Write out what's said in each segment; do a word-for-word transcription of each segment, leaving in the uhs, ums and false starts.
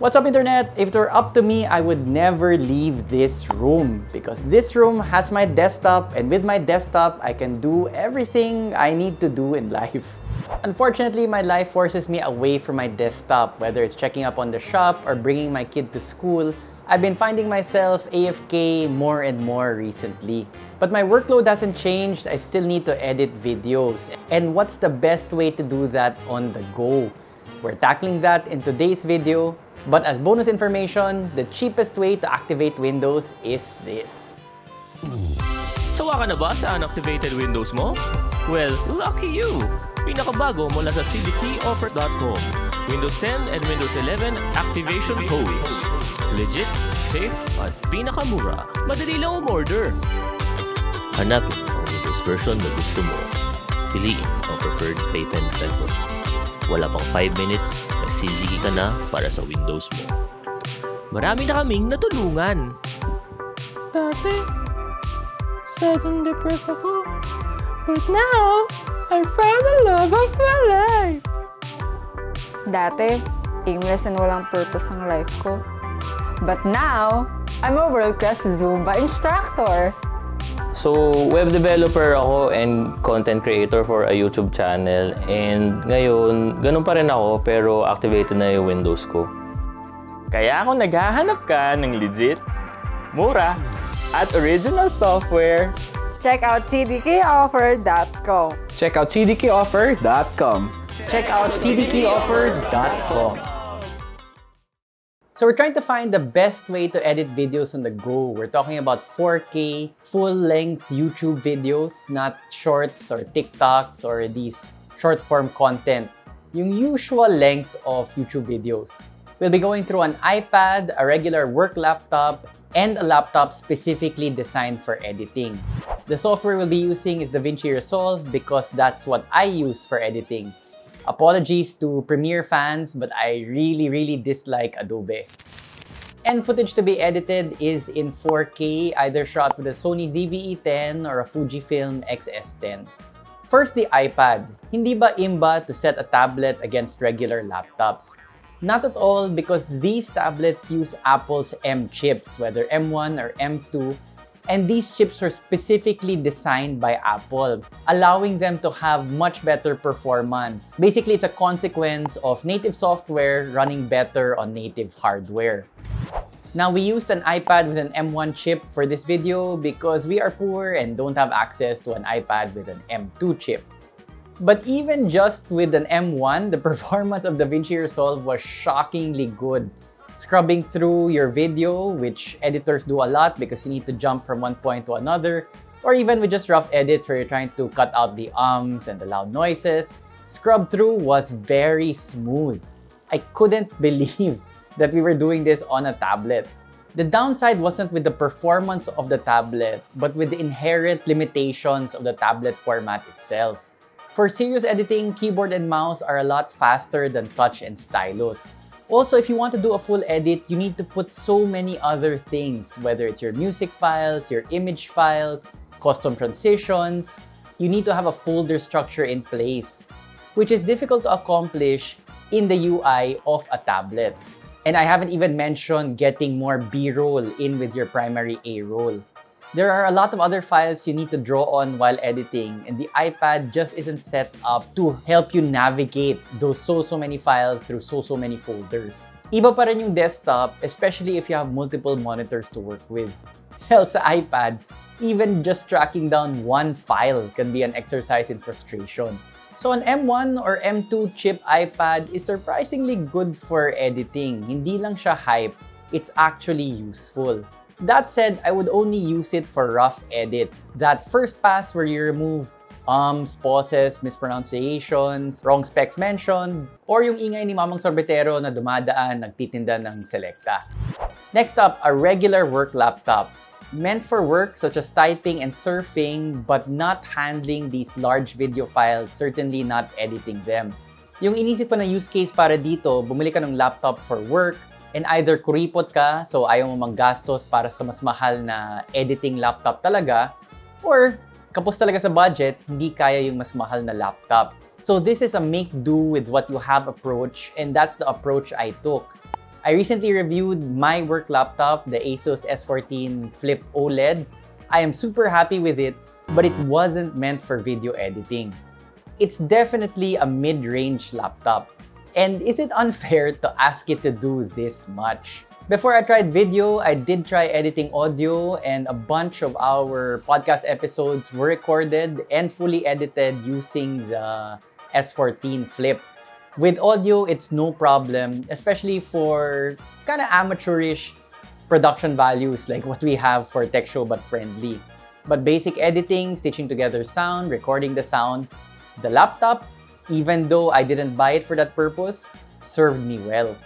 What's up, Internet? If it were up to me, I would never leave this room because this room has my desktop, and with my desktop, I can do everything I need to do in life. Unfortunately, my life forces me away from my desktop, whether it's checking up on the shop or bringing my kid to school. I've been finding myself A F K more and more recently. But my workload hasn't changed. I still need to edit videos. And what's the best way to do that on the go? We're tackling that in today's video. But as bonus information, the cheapest way to activate Windows is this. Sawa ka na ba sa unactivated Windows mo? Well, lucky you! Pinakabago mula sa c d key offer dot com. Windows ten and Windows eleven activation codes. Legit, safe, at pinakamura. Madali lang umorder. Hanapin ang Windows version na gusto mo. Piliin ang preferred patent method. Wala pang five minutes, nagsisigi ka na para sa Windows mo. Marami na kaming natulungan. Dati, sadong depressed ako. But now, I found the love of my life! Dati, aimless and walang purpose ang life ko. But now, I'm a world-class Zumba instructor! So, web developer ako and content creator for a YouTube channel. And ngayon, ganun pa rin ako pero activated na yung Windows ko. Kaya kung naghahanap ka ng legit, mura, at original software, check out c d key offer dot com. Check out c d key offer dot com. Check out c d key offer dot com. So we're trying to find the best way to edit videos on the go. We're talking about four K full-length YouTube videos, not shorts or TikToks or these short-form content. Yung usual length of YouTube videos. We'll be going through an iPad, a regular work laptop, and a laptop specifically designed for editing. The software we'll be using is DaVinci Resolve because that's what I use for editing. Apologies to Premiere fans, but I really, really dislike Adobe. And footage to be edited is in four K, either shot with a Sony Z V E ten or a Fujifilm X S ten. First, the iPad. Hindi ba imba to set a tablet against regular laptops? Not at all, because these tablets use Apple's M chips, whether M one or M two, and these chips were specifically designed by Apple, allowing them to have much better performance. Basically, it's a consequence of native software running better on native hardware. Now, we used an iPad with an M one chip for this video because we are poor and don't have access to an iPad with an M two chip. But even just with an M one, the performance of DaVinci Resolve was shockingly good. Scrubbing through your video, which editors do a lot because you need to jump from one point to another, or even with just rough edits where you're trying to cut out the ums and the loud noises, scrub through was very smooth. I couldn't believe that we were doing this on a tablet. The downside wasn't with the performance of the tablet, but with the inherent limitations of the tablet format itself. For serious editing, keyboard and mouse are a lot faster than touch and stylus. Also, if you want to do a full edit, you need to put so many other things, whether it's your music files, your image files, custom transitions. You need to have a folder structure in place, which is difficult to accomplish in the U I of a tablet. And I haven't even mentioned getting more B-roll in with your primary A-roll. There are a lot of other files you need to draw on while editing, and the iPad just isn't set up to help you navigate those so so many files through so so many folders. Iba pa rin yung desktop, especially if you have multiple monitors to work with. Hell, sa iPad, even just tracking down one file can be an exercise in frustration. So an M one or M two chip iPad is surprisingly good for editing. Hindi lang siya hype, it's actually useful. That said, I would only use it for rough edits. That first pass where you remove ums, pauses, mispronunciations, wrong specs mentioned, or yung ingay ni Mamang Sorbetero na dumadaan nagtitinda ng Selecta. Next up, a regular work laptop. Meant for work such as typing and surfing, but not handling these large video files, certainly not editing them. Yung inisip pa na use case para dito, bumili ka ng laptop for work, and either kuripot ka, so ayaw mo manggastos para sa mas mahal na editing laptop talaga, or kapos talaga sa budget, hindi kaya yung mas mahal na laptop. So this is a make do with what you have approach, and that's the approach I took. I recently reviewed my work laptop, the ASUS S fourteen Flip OLED. I am super happy with it, but it wasn't meant for video editing. It's definitely a mid-range laptop. And is it unfair to ask it to do this much? Before I tried video, I did try editing audio, and a bunch of our podcast episodes were recorded and fully edited using the S fourteen Flip. With audio, it's no problem, especially for kind of amateurish production values like what we have for Tech Show But Friendly. But basic editing, stitching together sound, recording the sound, the laptop, even though I didn't buy it for that purpose, served me well.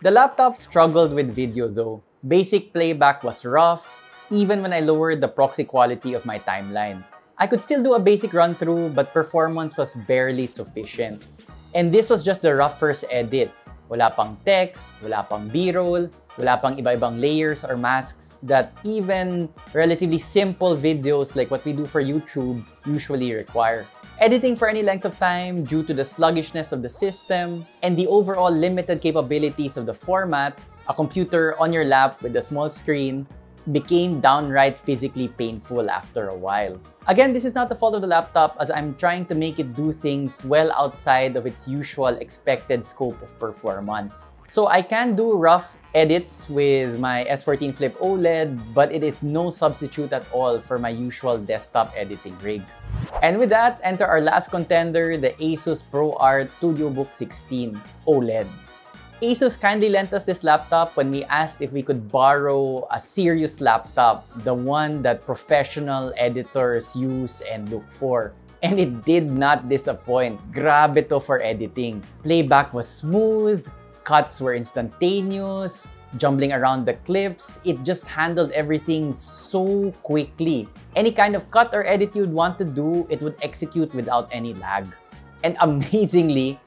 The laptop struggled with video though. Basic playback was rough, even when I lowered the proxy quality of my timeline. I could still do a basic run-through, but performance was barely sufficient. And this was just the rough first edit. Wala pang text, wala pang B-roll, wala pang iba-ibang layers or masks that even relatively simple videos like what we do for YouTube usually require. Editing for any length of time due to the sluggishness of the system and the overall limited capabilities of the format, a computer on your lap with a small screen, became downright physically painful after a while. Again, this is not the fault of the laptop, as I'm trying to make it do things well outside of its usual expected scope of performance. So I can do rough edits with my S fourteen Flip OLED, but it is no substitute at all for my usual desktop editing rig. And with that, enter our last contender, the ASUS ProArt StudioBook sixteen OLED. ASUS kindly lent us this laptop when we asked if we could borrow a serious laptop, the one that professional editors use and look for. And it did not disappoint. Grabe to for editing. Playback was smooth, cuts were instantaneous, jumbling around the clips. It just handled everything so quickly. Any kind of cut or edit you'd want to do, it would execute without any lag. And amazingly,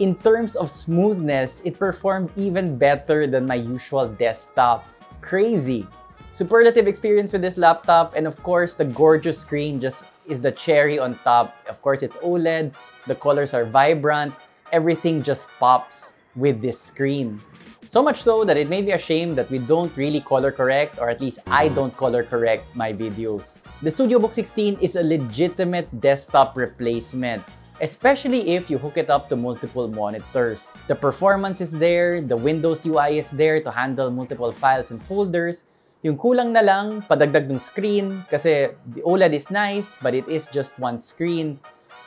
in terms of smoothness, it performed even better than my usual desktop. Crazy! Superlative experience with this laptop, and of course, the gorgeous screen just is the cherry on top. Of course, it's OLED, the colors are vibrant, everything just pops with this screen. So much so that it made me ashamed that we don't really color correct, or at least I don't color correct my videos. The StudioBook sixteen is a legitimate desktop replacement, especially if you hook it up to multiple monitors. The performance is there, the Windows U I is there to handle multiple files and folders. Yung kulang na lang, padagdag ng screen, kasi the OLED is nice, but it is just one screen.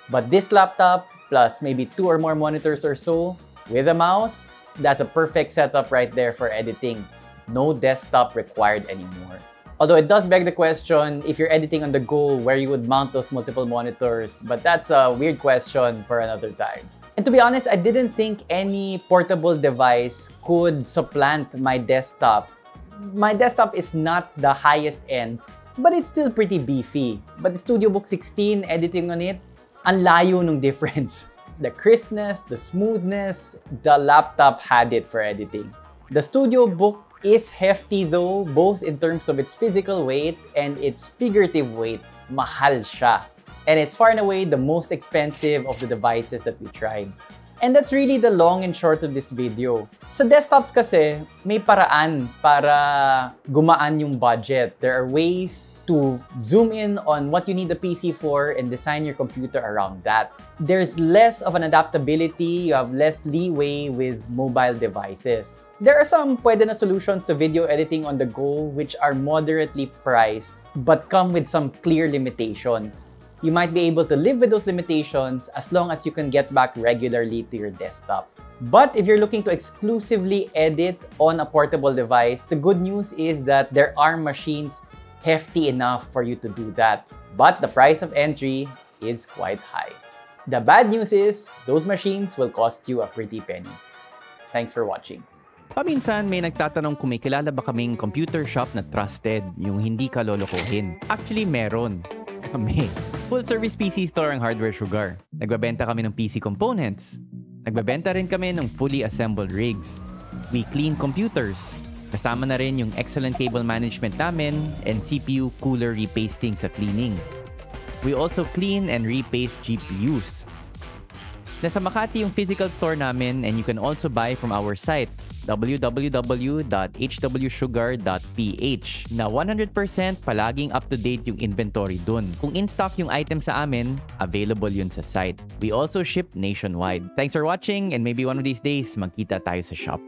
But this laptop, plus maybe two or more monitors or so, with a mouse, that's a perfect setup right there for editing. No desktop required anymore. Although it does beg the question if you're editing on the go where you would mount those multiple monitors, but that's a weird question for another time. And to be honest, I didn't think any portable device could supplant my desktop. My desktop is not the highest end, but it's still pretty beefy. But the StudioBook sixteen, editing on it, ang layo nung difference. The crispness, the smoothness, the laptop had it for editing. The StudioBook is hefty though, both in terms of its physical weight and its figurative weight. Mahal siya. And it's far and away the most expensive of the devices that we tried. And that's really the long and short of this video. Sa desktops kasi, may paraan para gumaan yung budget. There are ways to zoom in on what you need the P C for and design your computer around that. There's less of an adaptability, you have less leeway with mobile devices. There are some pwede na solutions to video editing on the go which are moderately priced but come with some clear limitations. You might be able to live with those limitations as long as you can get back regularly to your desktop. But if you're looking to exclusively edit on a portable device, the good news is that there are machines hefty enough for you to do that. But the price of entry is quite high. The bad news is, those machines will cost you a pretty penny. Thanks for watching. Paminsan may nagtatanong kung may kilala ba kaming computer shop na trusted, yung hindi ka lolokohin. Actually, meron. Kami. Full-service P C store ang Hardware Sugar. Nagbabenta kami ng P C components. Nagbabenta rin kami ng fully assembled rigs. We clean computers. Kasama na rin yung excellent cable management namin and C P U cooler repasting sa cleaning. We also clean and repaste G P Us. Nasa Makati yung physical store namin, and you can also buy from our site, w w w dot h w sugar dot p h, na one hundred percent palaging up-to-date yung inventory dun. Kung in-stock yung item sa amin, available yun sa site. We also ship nationwide. Thanks for watching, and maybe one of these days, magkita tayo sa shop.